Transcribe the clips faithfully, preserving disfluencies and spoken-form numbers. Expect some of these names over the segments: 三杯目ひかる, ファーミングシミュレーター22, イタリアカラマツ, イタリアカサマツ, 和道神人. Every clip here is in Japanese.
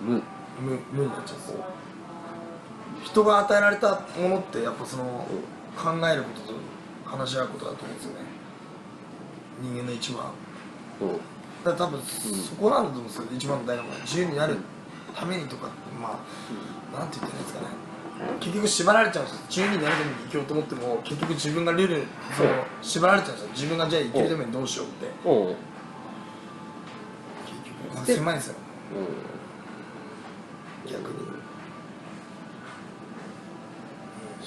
無無無になっちゃう。人が与えられたものってやっぱその考えることと話し合うことだと思うんですよね、人間の一番。だから多分そこなんだと思うんですよ、一番の大事なのは自由になるためにとか、まあなんて言ってないですかね、結局縛られちゃうんですよ。自由になるために生きようと思っても結局自分がルールその縛られちゃうんですよ。自分がじゃあ生きるためにどうしようって結局狭いんですよ、逆に。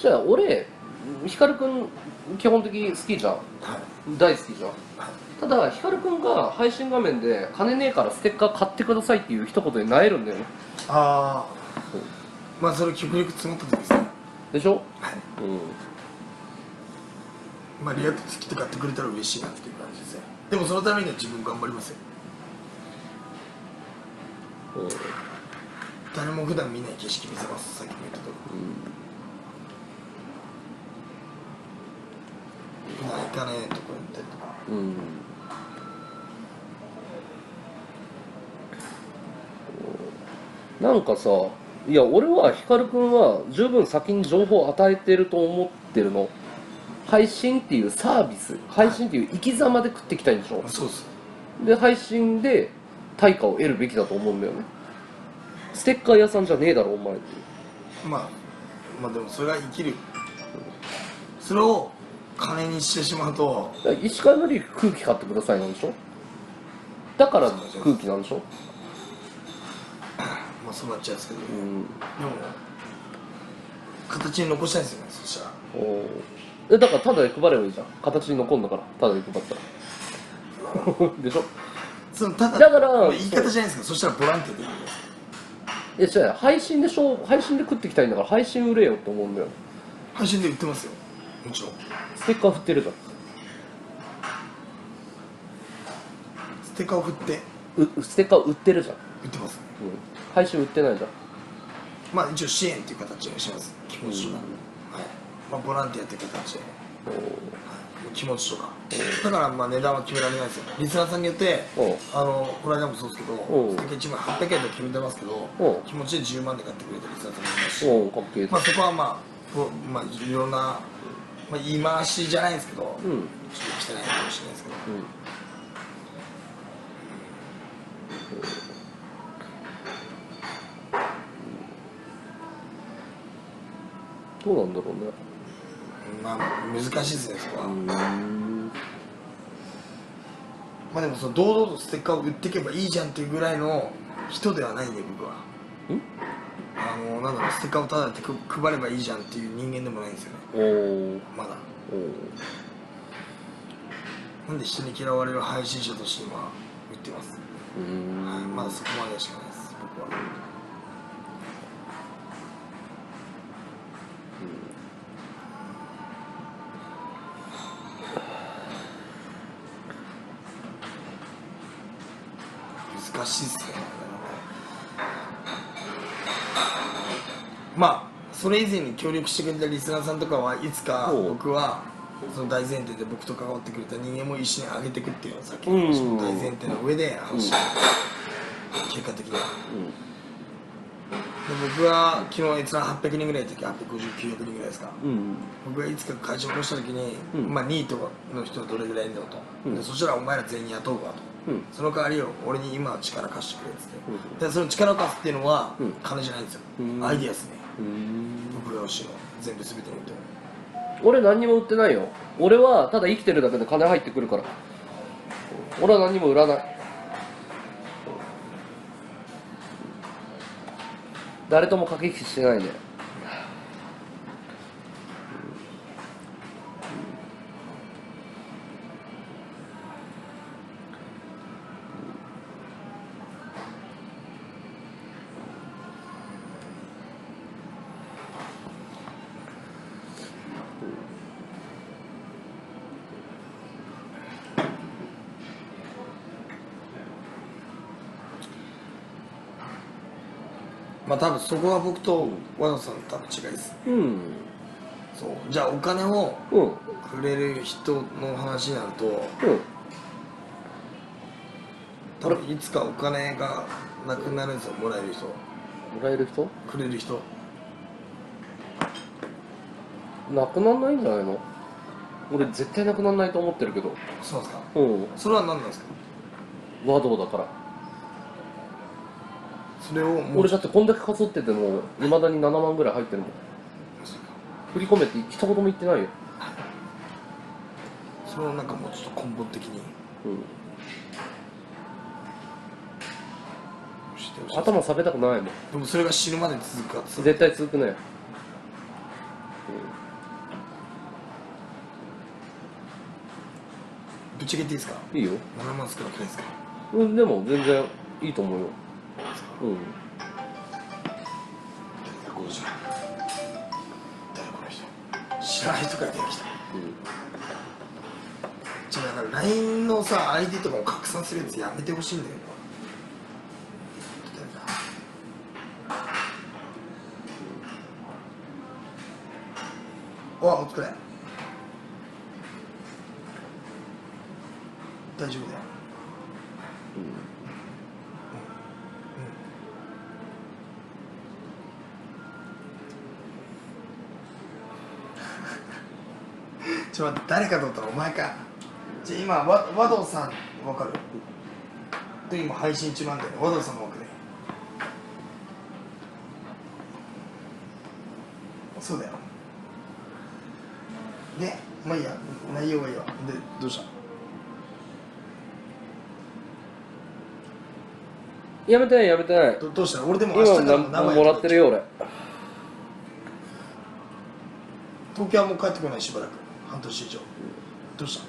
じゃあ俺光くん基本的に好きじゃん、はい、大好きじゃん、はい、ただ光くんが配信画面で「金ねえからステッカー買ってください」っていう一言で萎えるんだよね。ああまあそれ極力積もった時ですね。でしょ、はい、うん、まあリアクト好きって買ってくれたら嬉しいなっていう感じですね。でもそのためには自分頑張りますよ、うん、誰も普段見ない景色見せます、さっきも言ったところ、うん行かねえとこ行ったりとか、うん、なんかさ、いや俺は光くんは十分先に情報を与えてると思ってるの。配信っていうサービス、配信っていう生き様で食っていきたいんでしょ。そうです。で配信で対価を得るべきだと思うんだよね。ステッカー屋さんじゃねえだろお前って。まあまあでもそれが生きる、それを金にしてしまうと。石川のり空気買ってくださいなんでしょ、だから空気なんでしょ。まあそうなっちゃうんですけど、うん、でも形に残したいんですよね、そしたら。おえだからただで配ればいいじゃん、形に残るんだから、ただで配ったらでしょ。そのただだから言い方じゃないですか、 そ, そしたらボランティアでいいんです。いやじゃあ配信でしょ、配信で食ってきたいんだから配信売れよって思うんだよ。配信で売ってますよ、もちろん。ステッカー振ってるから。ステッカーを振ってうステッカーを売ってるじゃん。売ってます、ね、うん、配信売ってないじゃん。まあ一応支援っていう形にします、気持ちとか、うん、はい、まあボランティアっていう形で、はい、気持ちとか。だからまあ値段は決められないですよ、リスナーさんによって。あのこの間もそうですけど、ステッカーいちまいはっぴゃくえんで決めてますけど、気持ちでじゅうまんで買ってくれたリスナーさんもいますし、まあそこはまあ、まあ、いろんなまあ言い回しじゃないんですけど、うん、ちょっとしてないかもしれないですけど、うん、どうなんだろうね。まあ難しいですねそこは。まあでもその堂々とステッカーを売っていけばいいじゃんっていうぐらいの人ではないんで僕は。ん？あのなんだろう、ステッカーをただで配ればいいじゃんっていう人間でもないんですよね。おまだおなんで人に嫌われる配信者として今言ってます。うん、はい、まだそこまでしかないです僕は。うん、難しいっすね。まあそれ以前に協力してくれたリスナーさんとかはいつか僕はその大前提で僕と関わってくれた人間も一緒に上げていくっていうのをさっきの大前提の上で話して、うん、結果的には、うん、で僕は昨日閲覧はっぴゃくにんぐらいの時はっぴゃくごじゅうきゅうひゃくにんぐらいですか、うん、僕がいつか会社を起こした時に、うん、まあニートの人はどれぐらいいるんだろうと、うん、でそしたらお前ら全員雇うわと。うん、その代わりを俺に今は力貸してくれって言って、うん、でその力を貸すっていうのは金じゃないんですよ、うん、アイディアですね。僕が欲しいの全部全てに売ってる。俺何にも売ってないよ、俺はただ生きてるだけで金入ってくるから。俺は何にも売らない、誰とも駆け引きしてないね。まあ多分そこは僕と和野さんの多分違いです。うん、そうじゃあお金をくれる人の話になると、うん、多分いつかお金がなくなるんですよ。もらえる人もらえる人くれる人なくならないんじゃないの。俺絶対なくならないと思ってるけど。そうですか。うん。それは何なんですか。和道だから。それを俺だってこんだけかそっててもいまだにななまんぐらい入ってるもん。振り込めって一言も言ってないよ。それをなんかもうちょっと根本的に、うん、頭下げたくないもん。でもそれが死ぬまで続くかって絶対続くね。ぶっちゃけていいですか。いいよ。ななまん少なくないですか。うん、でも全然いいと思うよ。うん、誰この人知らない人から出てきた。じゃあだから ライン のさ アイディー とかも拡散するやつやめてほしいんだよ。おお疲れ。大丈夫だよ。うん、うん、ちょっと待って、誰かと思ったらお前か。じゃあ今わ和道さんわかる、うん、で今配信中なんだよね。和道さんの枠でそうだよね。まあいいや、内容はいいわ。で、どうした。やめてない、やめてない。 ど, どうした俺でも明日からの名前もらってるよ。俺東京はもう帰ってこない、しばらく半年以上、うん、どうし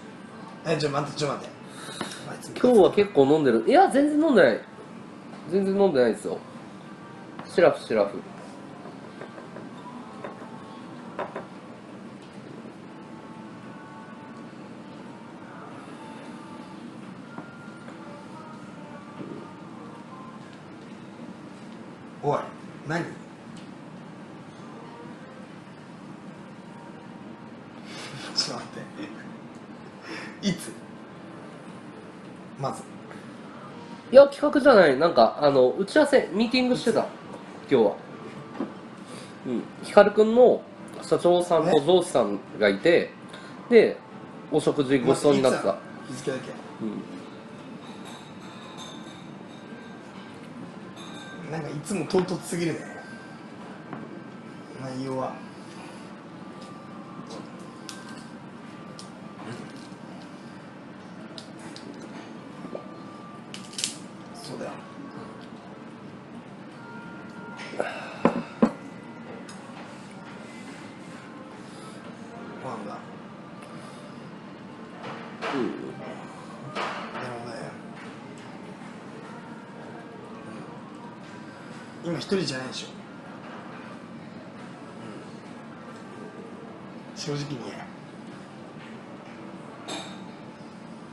た。え、ちょっと待って、ちょっと待って。今日は結構飲んでる。いや、全然飲んでない、全然飲んでないですよ。シラフシラフ。おい、何？ちょっと待っていつまずいや、企画じゃない、なんか、あの、打ち合わせ、ミーティングしてた今日は。うん、ヒカルくんの社長さんと上司さんがいて、で、お食事ごちそうになってた。日付だけ、うんなんかいつも唐突すぎるね、内容は。そうだよ。ご飯だ。うん。今一人じゃないでしょ、うん、正直に。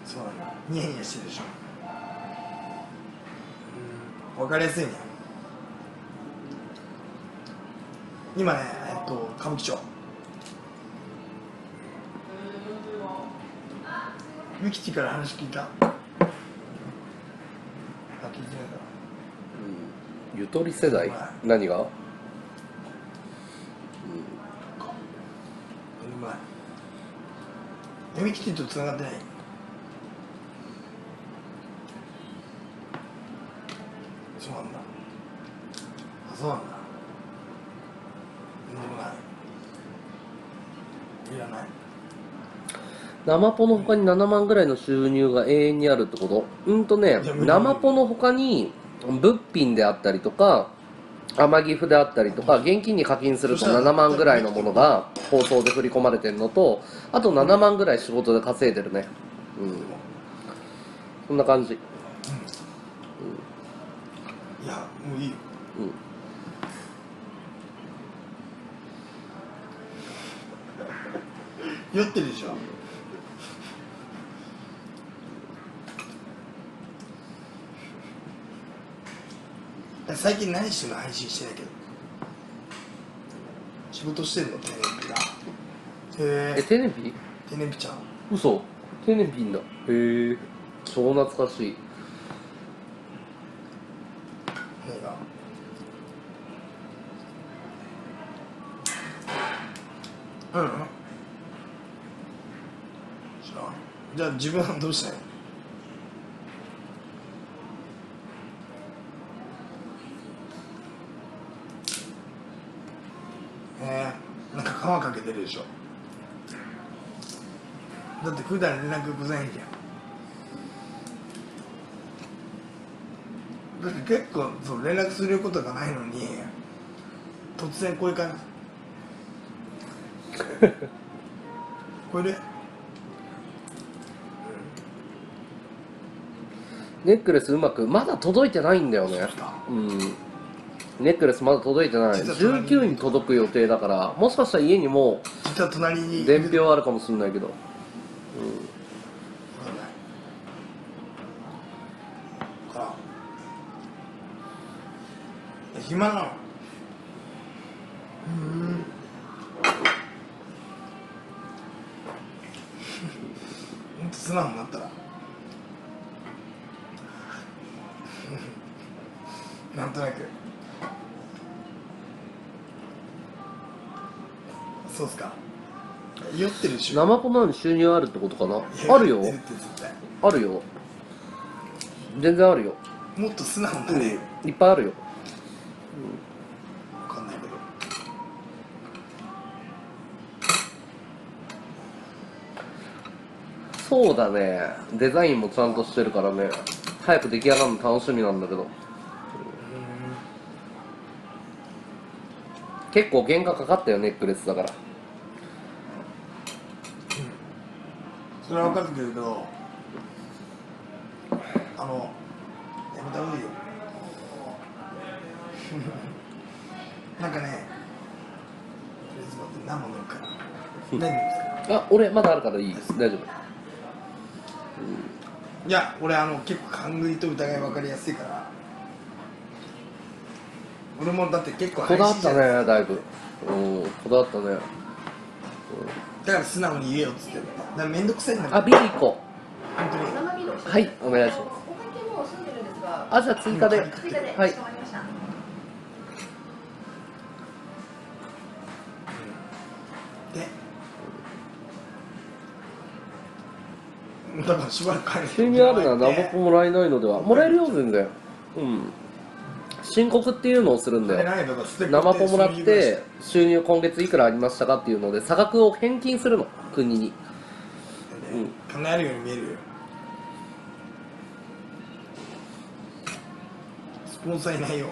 そうなんだ、ニヤニヤしてるでしょ、うん、分かりやすいね。今ね、えっと、歌舞伎町ミキティから話聞いた。あ、聞いてないから。ゆとり世代、何が？うまい。読み切りとつながってない。そうなんだ。あ、そうなんだ。うまい。いらない。生ポのほかにななまんぐらいの収入が永遠にあるってこと？うんとね、生ポのほかに物品であったりとか天城府であったりとか現金に課金するとななまんぐらいのものが放送で振り込まれてるのと、あとななまんぐらい仕事で稼いでるね。うん、そんな感じ。いや、もういいよ。うん、酔ってるでしょ。最近何してるの？配信してないけど仕事してるの？テレビがえー、え、定年日？定年日ちゃう。嘘。定年日んだ。へえー、超懐かしい。何が？うん、うん。じゃあ、じゃあ自分はどうしたい？えー、なんか川かけてるでしょ。だって普段連絡ございんじゃん。だって結構そう連絡することがないのに突然こういう感じ。これネックレスうまくまだ届いてないんだよね。うん。ネックレスまだ届いてない。じゅうくに届く予定だから、もしかしたら家にもう伝票あるかもしれないけど。うん。暇なの。うん。素直になったらなんとなくそうっすか。酔ってるでしょ。ナマコなのに収入あるってことかな。あるよ、あるよ、全然あるよ。もっと素直になれよ。いっぱいあるよ、うん、分かんないけど。そうだね、デザインもちゃんとしてるからね、早く出来上がるの楽しみなんだけど。結構原価かかったよ、ネックレスだから、うん、それは分かるけど、あのやめた方がいいよなんかね、とりあえず待って、何も飲むから何飲むんですか。あ、俺まだあるからいい、大丈夫。いや、俺あの結構勘繰りと疑い分かりやすいから。俺もだって結構こだわったね、だいぶ。うん、こだわったね、うん、だから素直に言えよっつって。だからめんどくさいんだけど。あ、ビールいっこホントに。はい、お願いします。あ、じゃあ追加で、追加で、はい。だからしばらく帰る。収入あるならナマコもらえないのでは。もらえるよ、全然。うん。申告っていうのをするんだよ。ナマコもらって、収入今月いくらありましたかっていうので、差額を返金するの、国に。うん。叶えるように見えるよ。スポンサーいないよ。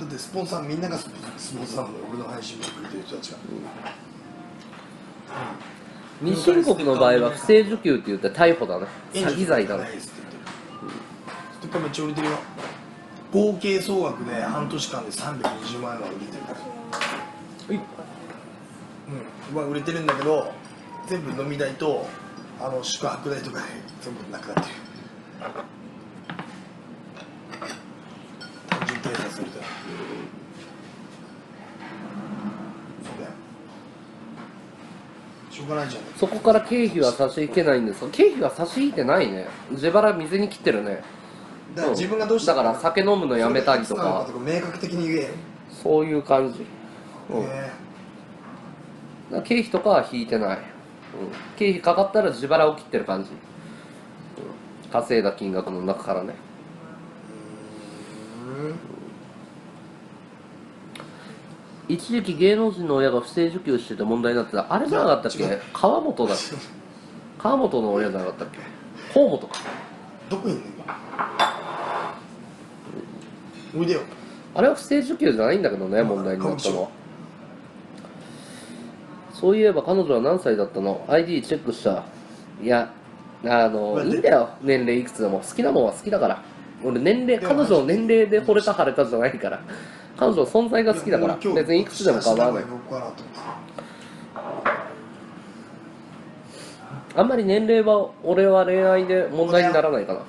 だってスポンサー、みんながスポンサーも俺の配信もくれてる人たちが。うん、未申告の場合は不正受給って言って逮捕だね。詐欺罪だね。ステッカーめっちゃ売れてるよ。合計総額で半年間でさんびゃくにじゅうまんえんは売れてるから。うん、まあ売れてるんだけど、全部飲み代とあの宿泊代とかで全部なくなってる。単純計算するとそこから経費は差し引けないんです。経費は差し引いてないね。自腹水に切ってるね。だから自分がどうしたか、だから酒飲むのやめたりとか、明確的に言えよ。そういう感じ。うん。えー、だ経費とかは引いてない、うん。経費かかったら自腹を切ってる感じ。うん、稼いだ金額の中からね。一時期芸能人の親が不正受給してて問題になってた。あれじゃなかったっけ。川本だっけ。川本の親じゃなかったっけ。河本か。どこにいるんだ。おいでよ。あれは不正受給じゃないんだけどね、問題になったのは。そういえば彼女は何歳だったの？ アイディー チェックした。いや、あのいいんだよ、年齢いくつでも。好きなもんは好きだから。俺年齢、彼女の年齢で惚れた腫れたじゃないから。彼女の存在が好きだから、別にいくつでも構わない。あんまり年齢は俺は恋愛で問題にならないかな。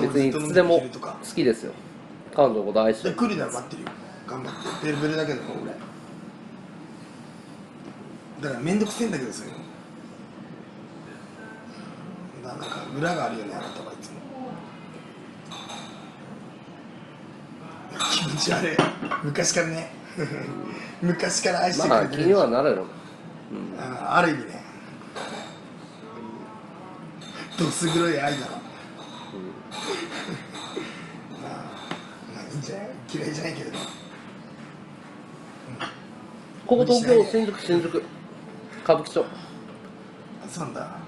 別にいくつでも好きですよ、彼女のこと愛して。来るなら待ってるよ、頑張って。ベルベルだけども俺。だからめんどくせえんだけどさ、なんか裏があるよね、あなたはいつも。気持ち悪い、昔からね昔から愛してくれてる、まあ気にはなるよ、うん、あ, ある意味ね、どす黒い愛だろ、うん、まあ、まあいいんじゃない、嫌いじゃないけど、ね、ここ東京、新宿、新宿、歌舞伎町。そうなんだ。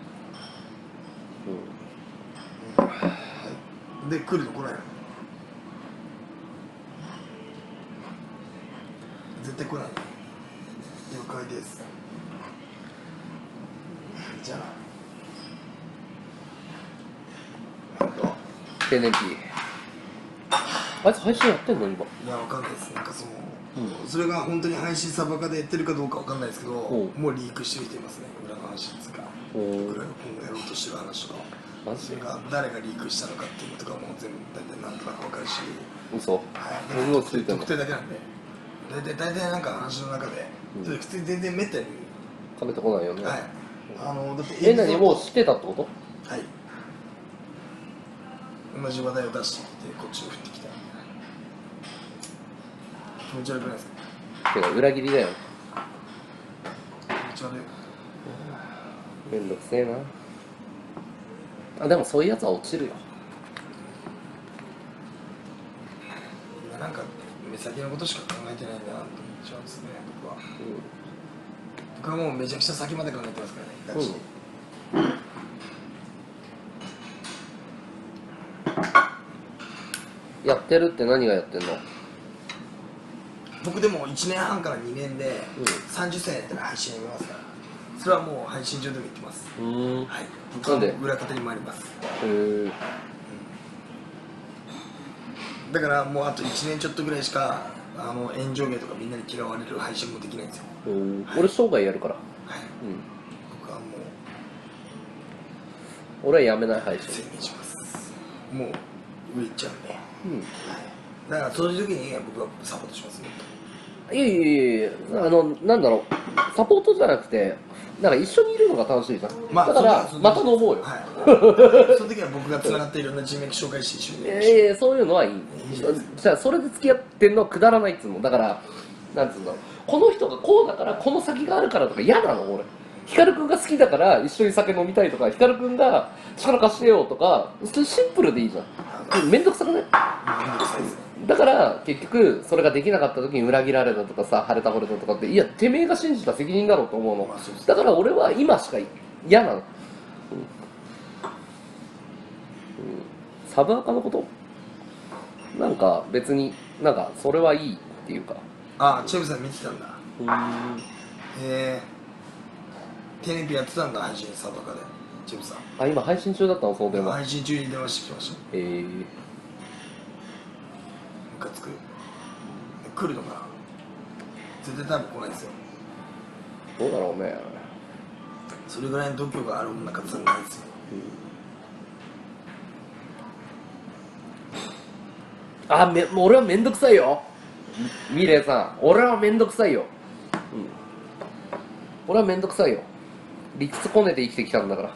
うん、で、来るの来ないの？絶対来ないの。了解です。じゃあ。なんと。テネキ。あいつ配信やってんの今？いや、わかんないです。なんかその。うん、それが本当に配信サバカでやってるかどうかわかんないですけど、もうリークしてきてますね、裏の話ですか、裏の今後やろうとしてる話とか、それが誰がリークしたのかっていうのとかも全部大体なんとなくわかるし、嘘、はい、ついて特定だけなんで、大体大体なんか話の中で、うん、普通に全然めったに食べてこないよね、はい、あのだってえ何もう知ってたってこと、はい、同じ話題を出してきてこっちを振ってきた。気持ち悪くないですか？てか裏切りだよ。気持ち悪い。めんどくせえな。あ、でもそういうやつは落ちるよ。なんか目先のことしか考えてないんだなと思っちゃうんですね、僕は、うん、僕はもうめちゃくちゃ先まで考えてますからね、うん、やってるって何がやってんの？僕でもいちねんはんからにねんでさんじゅっさいやったら配信やめますから、それはもう配信上でも言ってます。うん、はい、僕は裏方に回ります。へえ。だからもうあといちねんちょっとぐらいしかあの炎上芸とかみんなに嫌われる配信もできないんですよ。俺生涯やるから。はい、僕はもう俺はやめない配信宣言します。もう上行っちゃうんで、だからそういう時に僕はサポートしますね。いやいやいや、あの、なんだろう、サポートじゃなくて、なんか一緒にいるのが楽しいじゃん。まあ、だから、また飲もうよ。はい。その時は僕がつながっていろんな人脈紹介して一緒に。いやいや、そういうのはいい。じゃあ、それで付き合ってんのはくだらないっつうの。だから、なんつうんだろう、この人がこうだから、この先があるからとか嫌なの、俺。光くんが好きだから一緒に酒飲みたいとか、光くんが力貸してよとか、それシンプルでいいじゃん。めんどくさくない？めんどくさいですね。だから結局それができなかった時に裏切られたとかさ、腫れた惚れたとかって、いやてめえが信じた責任だろうと思うの。だから俺は今しか嫌なの、うんうん、サブアカのことなんか別になんかそれはいいっていうか。ああ、チェブさん見てたんだ。うん、へえ、テレビやってたんだ、配信サブアカで。チェブさん、あ、今配信中だったの？その電話配信中に電話してきました。へえ、かつく来るのかな。絶対多分来ないですよ。どうだろうね。それぐらいの度胸がある女かつないですよ、うん、あ、め俺はめんどくさいよミレイさん、俺はめんどくさいよ、うん、俺はめんどくさいよ、理屈こねて生きてきたんだから。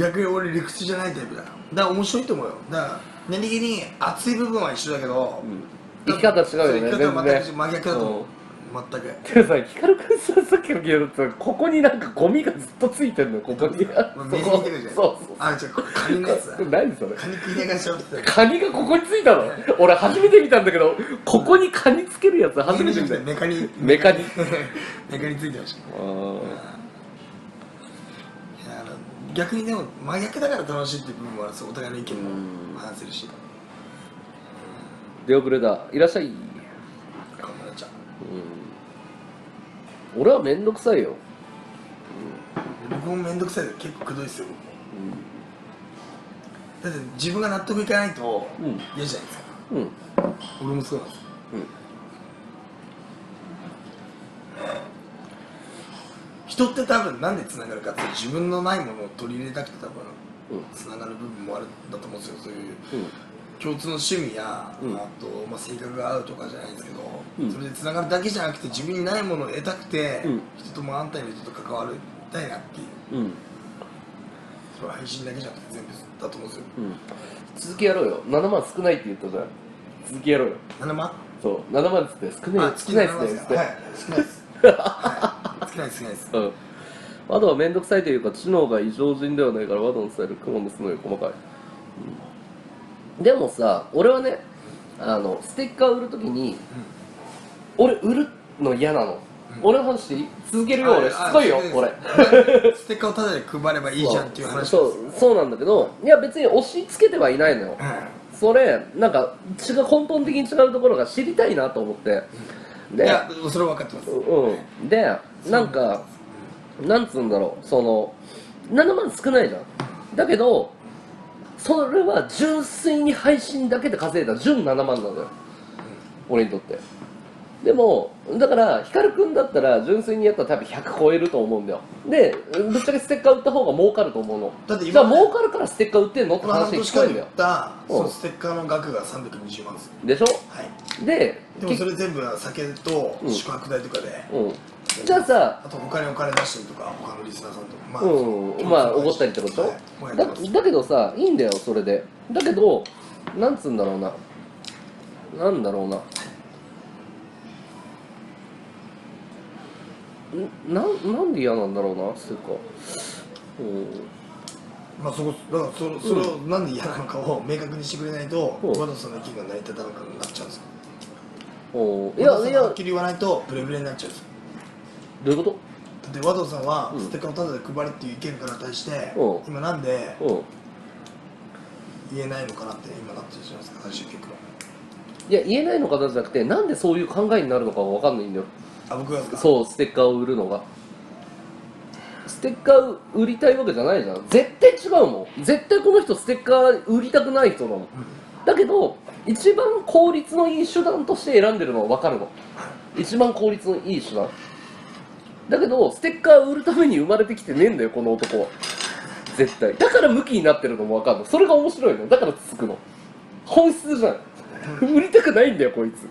逆に俺理屈じゃないタイプだ。だから面白いと思うよ。だから何気に熱い部分は一緒だけど、生き方違うよね。生き方は全く真逆だと思う。全く。てかさ、ヒカル君さ、さっきのゲームってここになんかゴミがずっとついてるのよ、ここに。水にいてるじゃん。そうそう。あ、じゃあカニのやつだ。何それ。カニ食いながらしゃべってた。カニがここについたの？俺初めて見たんだけど、ここにカニつけるやつ初めて見た。メカニ。メカニ。メカニついてました。ああ。逆にでも真逆だから楽しいっていう部分もあるし、お互いの意見も話せるし。出遅れだ、いらっしゃい。頑張っちゃう。俺はめんどくさいよ。僕もめんどくさいで結構くどいですよ、僕も。だって自分が納得いかないと嫌じゃないですか。俺もそうなんですよ。人って多分なんでつながるかって、自分のないものを取り入れたくて多分つながる部分もあるんだと思うんですよ。そういう共通の趣味や、あとまあ性格が合うとかじゃないんですけど、うん、それでつながるだけじゃなくて自分にないものを得たくて、うん、人ともあんたより人と関わりたいなっていう、うん、それは配信だけじゃなくて全部だと思うんですよ、うん、続きやろうよ。ななまん少ないって言ったじゃん。続きやろうよ。ななまん？そう、ななまんつって少ない少ないですね。はい少ないです少ないです少ないです。うん。ワドは面倒くさいというか知能が異常人ではないからワドのスタイル雲のすのより細かい、うん、でもさ俺はねあのステッカー売るときに、うん、俺売るの嫌なの、うん、俺の話続けるよ。俺しつこいよ俺ステッカーをただで配ればいいじゃんっていう話。そうそうなんだけど、いや別に押し付けてはいないのよ、うん、それなんか違う根本的に違うところが知りたいなと思って、うん、でいやそれは分かってます、うん、でなんかなんつうんだろう、そのななまん少ないじゃん。だけどそれは純粋に配信だけで稼いだ純ななまんなのよ、うん、俺にとって。でもだからヒカルくんだったら純粋にやったら多分ひゃく超えると思うんだよ。でぶっちゃけステッカー売った方が儲かると思うの。だって今、ね、じゃあ儲かるからステッカー売ってんのって話聞こえるんだよ。そのステッカーの額がさんびゃくにじゅうまんですでしょ、はい、ででもそれ全部酒と宿泊代とかで、うんうん、じゃあさあと他にお金出してるとか他のリスナーさんとかまあ、うん、まあおごったりってこと、はい、だ, だけどさいいんだよそれで。だけどなんつうんだろうな、なんだろうな、な, なんで嫌なんだろうなっていうか、うん、まあそこだからそそれをなんで嫌なのかを明確にしてくれないと、うん、ワドさんの意見が成り立たなくなっちゃうんですよ。おいやいやはっきり言わないとブレブレになっちゃうんですよ。どういうこと？だってワドさんはステッカーをタダで配れっていう意見から対して、うん、今なんで言えないのかなって今なってるじゃないですか最終結果。いや言えないのかなじゃなくてなんでそういう考えになるのかが分かんないんだよ。あ、僕はそう、ステッカーを売るのがステッカー売りたいわけじゃないじゃん。絶対違うもん。絶対この人ステッカー売りたくない人なの、うん、だけど一番効率のいい手段として選んでるのは分かるの一番効率のいい手段だけどステッカー売るために生まれてきてねえんだよこの男は絶対。だからムキになってるのも分かるの。それが面白いのだからつつくの本質じゃん売りたくないんだよこいつ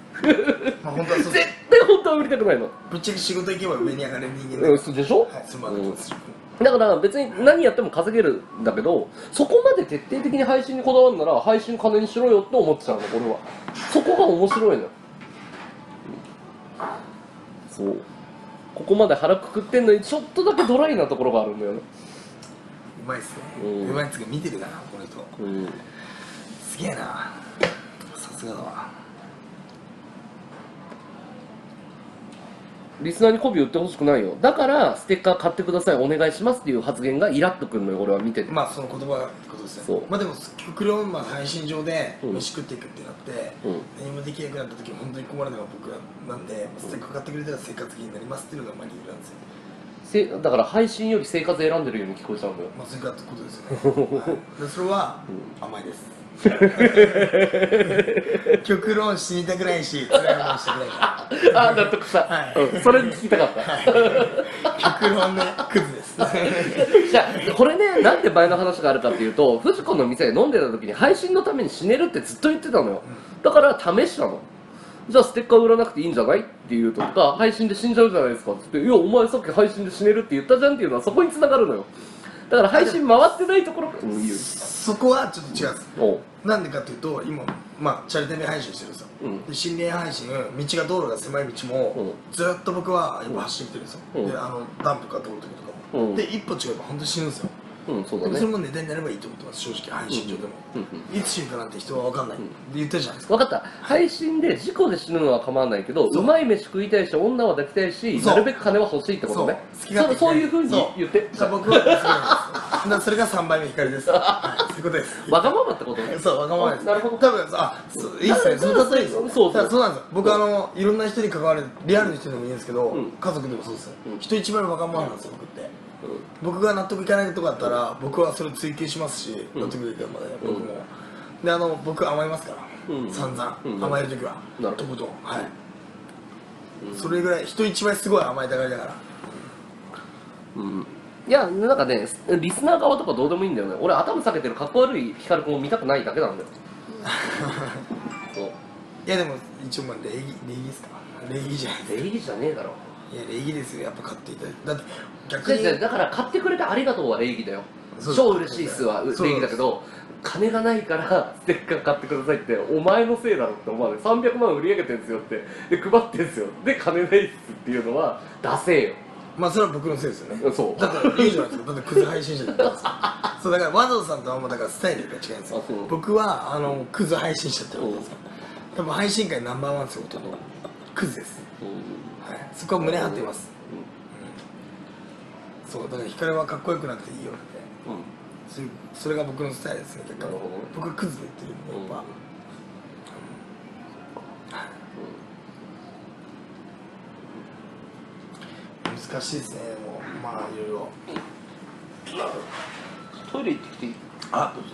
まあ本当はそう絶対本当は売りたくないの。ぶっちゃけ仕事行けば上に上がれる人間だからでしょ、はい、うん、だから別に何やっても稼げるんだけどそこまで徹底的に配信にこだわるなら配信金にしろよって思ってたの俺は。そこが面白いのよ。そうここまで腹くくってんのにちょっとだけドライなところがあるんだよね。うまいっすね、うん、うまいっすけど見てるなこの人、うん、すげえなリスナーに媚び売ってほしくないよ。だからステッカー買ってくださいお願いしますっていう発言がイラっとくるのよ俺は見てて。まあその言葉がことですね。まあでも極論配信上で飯食っていくってなって、うん、何もできなくなった時本当に困るのが僕なんで、うん、ステッカー買ってくれたら生活費になりますっていうのがまあ理由なんですよ。だから配信より生活選んでるように聞こえちゃうんだよ。まあそういうことですよね、はい、それは甘いです、うん極論死にたくないし、辛いものしたくないから。あ、納得した。はい、それ聞きたかった。はい、極論ね、クズです。じゃあ、これね、なんで前の話があるかっていうと、藤子の店で飲んでた時に配信のために死ねるってずっと言ってたのよ。だから試したの。じゃあステッカー売らなくていいんじゃないっていうとか、配信で死んじゃうじゃないですかって言って、いや、お前さっき配信で死ねるって言ったじゃんっていうのはそこに繋がるのよ。だから配信回ってないところかそこはちょっと違うんです。なんでかというと今、まあ、チャリティー配信してるんですよ、うん、で心霊配信道が道路が狭い道も、うん、ずっと僕は今走ってるんですよ、うん、であのダンプが通る時とかも、うん、で一歩違えば本当に死ぬんですよ、うん、そうだね。それもネタになればいいと思ってます正直。配信上でもいつ死ぬかなんて人は分かんないって言ってるじゃないですか。分かった。配信で事故で死ぬのは構わないけどうまい飯食いたいし女は抱きたいしなるべく金は欲しいってことね。そういうふうに言ってじゃあ僕はそれがさんばいめの光です。そういうことです。わがままってことね。そうわがままです。なるほど。多分あいいっすね。そうそうそうそうなんです。僕あのいろんな人に関わるリアルの人でもいいんですけど家族でもそうです。人一倍のわがままなんです僕って。僕が納得いかないとこだったら僕はそれを追求しますし納得いかないまで僕もであの僕甘えますから散々甘える時はとことんはい。それぐらい人一倍すごい甘えたがりだから。うんいやなんかねリスナー側とかどうでもいいんだよね。俺頭下げてるかっこ悪いヒカル君を見たくないだけなんだよいやでも一応まあ礼儀ですか礼儀じゃないですか。礼儀じゃねえだろ。いや、礼儀ですよ、やっぱ買っていただいて。だって逆にだから買ってくれてありがとうは礼儀だよ。超嬉しいっすは礼儀だけど、金がないからステッカー買ってくださいってお前のせいだろって思わない。さんびゃくまん売り上げてるんですよってで配ってるんですよで金ないっすっていうのはダセーよ。まあそれは僕のせいですよね。そうだからいいじゃないですか。だってクズ配信者だったんですよ。そうだから和道さんとあんまだからスタイルが違うんですよ。僕はあのクズ配信者ってことですから、多分配信界ナンバーワンですよ。男クズです。そこは胸張ってます。そうだからヒカルはかっこよくなくていいよって、それが僕のスタイルですね。だから僕はクズで言ってるんで、やっぱ難しいですね。もうまあいろいろトイレ行ってきていい？あ、どうぞ。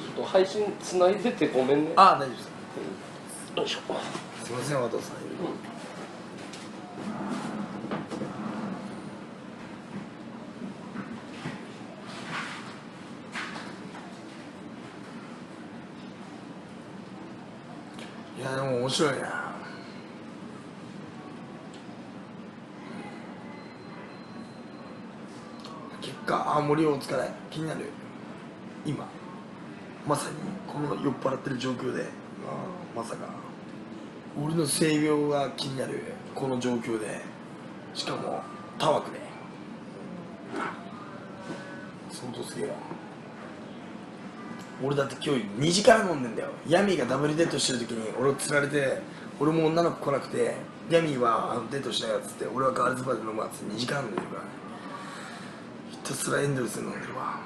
ちょっと配信つないでてごめんね。あ、大丈夫です。よいしょ。すみません、和道さん。いやでも面白いね。結果青森をつかない気になる。今まさにこの酔っ払ってる状況で、まあ、まさか俺の性病が気になるこの状況で、しかもタワクで相当すげえわ。俺だって今日にじかん飲んでんだよ。ヤミーがダブルデートしてる時に俺を釣られて、俺も女の子来なくてヤミーはあのデートしないやつって俺はガールズバーで飲むやつにじかん飲んでるから、ね、ひたすらエンドレスで飲んでるわ。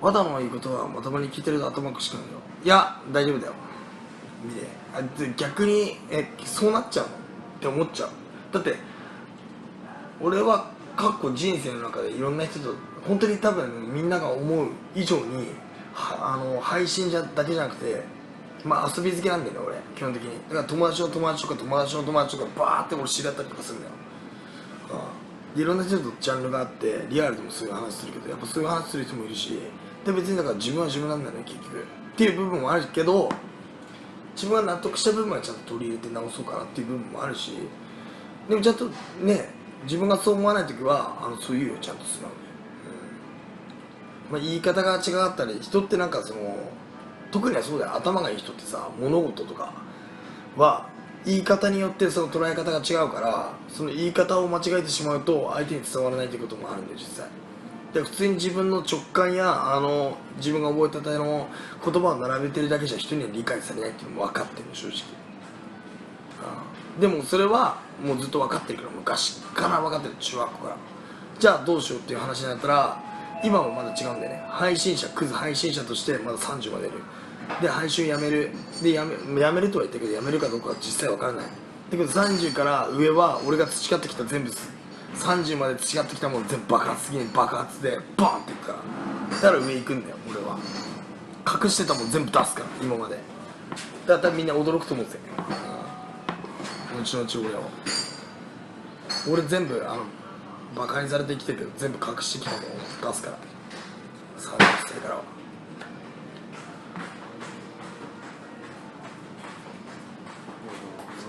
和田の言うことはまともに聞いてると頭くしくなるよ。いや大丈夫だよ。見てあ逆にえそうなっちゃうって思っちゃう。だって俺は過去人生の中でいろんな人と本当に多分みんなが思う以上にはあの配信者だけじゃなくて、まあ遊び好きなんだよね俺基本的に。だから友達の友達とか友達の友達とかバーって俺知り合ったりとかするんだよ。いろんな人とジャンルがあって、リアルでもそういう話するけど、やっぱそういう話する人もいるし、で別にだから自分は自分なんだよね結局っていう部分もあるけど、自分は納得した部分はちゃんと取り入れて直そうかなっていう部分もあるし、でもちゃんとね自分がそう思わない時はあのそういうよちゃんと素直に、うんまあ、言い方が違かったり、人ってなんかその特にはそうだよ。頭がいい人ってさ物事とかは言い方によってその捉え方が違うから、その言い方を間違えてしまうと相手に伝わらないということもあるんで、実際で普通に自分の直感やあの自分が覚えた体の言葉を並べてるだけじゃ人には理解されないっていうのも分かってるの正直、うん、でもそれはもうずっと分かってるから、昔から分かってる中学校から。じゃあどうしようっていう話になったら、今もまだ違うんだよね。配信者クズ配信者としてまださんじゅうまでいるで配信やめるでやめ、やめるとは言ったけどやめるかどうかは実際わからないってこと。さんじゅうから上は俺が培ってきた全部さんじゅうまで培ってきたもの全部爆発的に爆発でバーンっていくから、だから上行くんだよ俺は。隠してたもん全部出すから今までだったらみんな驚くと思うんですよ、後々俺は。俺全部あのバカにされてきてるけど全部隠してきたものを出すからさんじゅっさいからは。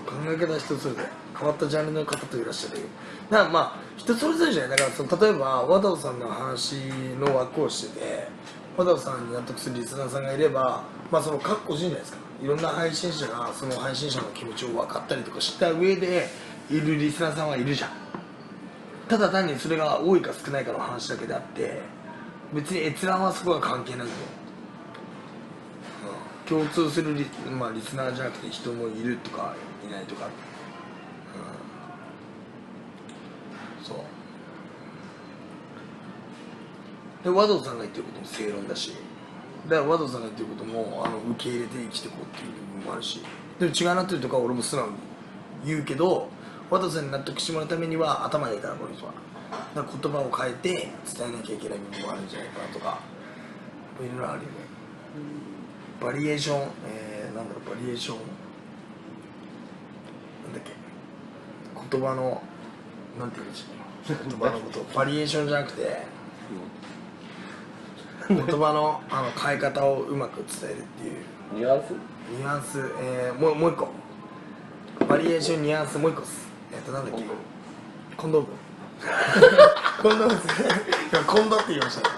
考え方人それぞれ変わったジャンルの方といらっしゃる。だからまあ人それぞれじゃない。だからその例えば和道さんの話の枠をしてて和道さんに納得するリスナーさんがいれば、まあそのかっこしいじゃないですか。いろんな配信者がその配信者の気持ちを分かったりとかした上でいるリスナーさんはいるじゃん。ただ単にそれが多いか少ないかの話だけであって、別に閲覧はそこは関係ないんだよ。共通する リ,、まあ、リスナーじゃなくて人もいるとかいないとか、うん、そうで和道さんが言ってることも正論だし、だから和道さんが言ってることもあの受け入れて生きていこうっていう部分もあるし、でも違うなっていうとか俺も素直に言うけど、和道さんに納得してもらうためには頭がいいからこの人はだから言葉を変えて伝えなきゃいけない部分もあるんじゃないかなとか、いろいろあるよね、うんバリエーション、えー、なんだろう、バリエーション、なんだっけ、言葉の、なんて言うんでしょう、言葉のこと、バリエーションじゃなくて、言葉の、あの変え方をうまく伝えるっていう。ニュアンスニュアンス、えー、もうもう一個バリエーション、ニュアンス、もう一個っす。えっとなんだっけ、コンドームコンドームっすコンドって言いました。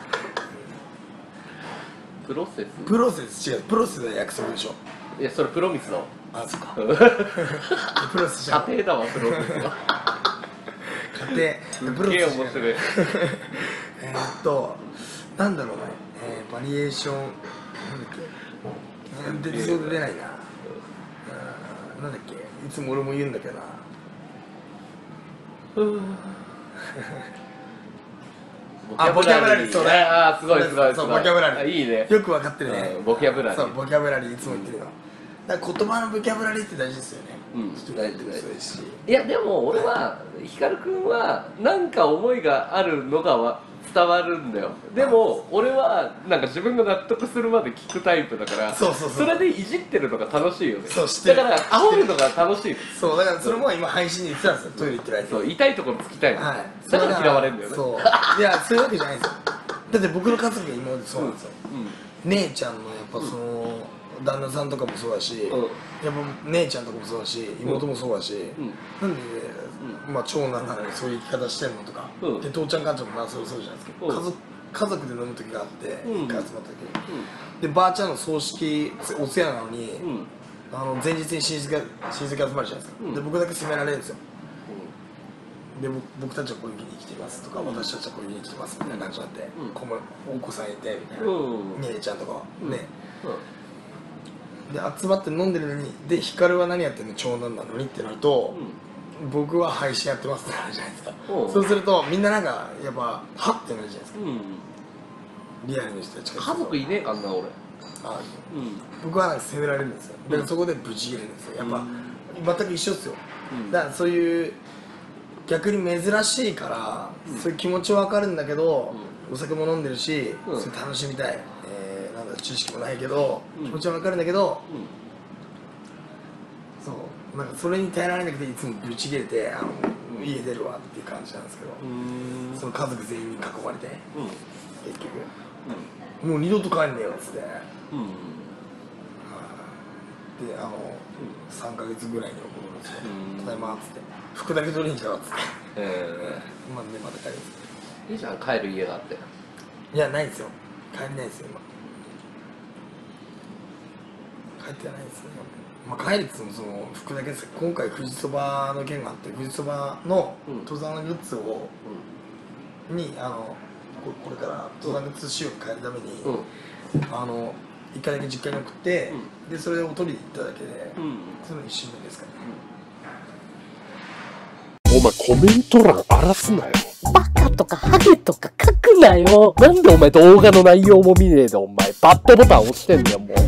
プロセス、プロセス、違う、プロセスは約束でしょ。いや、それプロミスだわ。あ、そっかプロセスじゃん、家庭だわ、プロセスは家庭、プロセスじゃん。面白いえっと、なんだろうね、えー、バリエーション、なんだっけ、全然出ないな、うん、なんだっけ、いつも俺も言うんだけどなあ、ボキャブラリー、そうね。ああ、すごいすごい。そう、ボキャブラリー。いいね。よく分かってるね。ボキャブラリー。そう、ボキャブラリー、いつも言ってるよ。だから言葉のボキャブラリーって大事ですよね。うん。大事です。いや、でも俺は、ヒカルくんは、なんか思いがあるのが伝わるんだよ。でも、俺は、なんか自分が納得するまで聞くタイプだから、そうそうそう。それでいじってるのが楽しいよね。そう、してる。だから、煽るのが楽しい。そう、だからそれも今配信で言ってたんですよ。トイレ行ってる間に。そう、痛いところ突きたいの。はい。だから嫌われるんだよね。そう。いや、そういうわけじゃないんですよ。だって僕の家族が今までそうなんですよ。姉ちゃんのやっぱその旦那さんとかもそうだし、やっぱ姉ちゃんとかもそうだし、妹もそうだし、なんでまあ長男なのにそういう生き方してるのとか、で父ちゃん母ちゃんもまあそうそうじゃないですけど、家族家族で飲む時があって、一回集まった時に、でばあちゃんの葬式お世話なのに、あの前日に親戚が親戚が集まるじゃないですか。で僕だけ責められるんですよ。で僕たちはこういうふうに生きていますとか、私たちはこういうふうに生きてますみたいな感じになって、お子さんいてみたいな、姉ちゃんとかね、で集まって飲んでるのに、で光は何やってんの、長男なのにってなると、僕は配信やってますってなるじゃないですか。そうするとみんななんかやっぱハッてなるじゃないですか。リアルにして家族いねえかんな俺。僕はなんか責められるんですよ。だからそこでブチ切れるんですよ。やっぱ全く一緒ですよ。だからそういう逆に珍しいから、そういう気持ちは分かるんだけど、お酒も飲んでるし、楽しみたい、なんだ知識もないけど、気持ちは分かるんだけど、そう、なんかそれに耐えられなくて、いつもぶち切れて、家出るわっていう感じなんですけど、その家族全員に囲まれて、結局、もう二度と帰んねえよっつって、で、あの、さんかげつぐらいに怒るんですよ、ただいまっつって。服だけ取りに来たわっつって、えー、まあね、また帰る。いいじゃん、帰る家があって。いや、ないですよ。帰れないですよ、今。帰ってないですね。まあ、帰るっつっても、その、服だけです。今回、富士そばの件があって、富士そばの登山グッズを、うん、に、あの、こ、これから登山グッズ仕様を変えるために、うん、あの、いっかいだけ実家に送って、うん、で、それを取りに行っただけで、うん、その一瞬目ですからね。うん、お前コメント欄荒らすなよ。バカとかハゲとか書くなよ。なんでお前動画の内容も見ねえでお前バッドボタン押してんだよもう。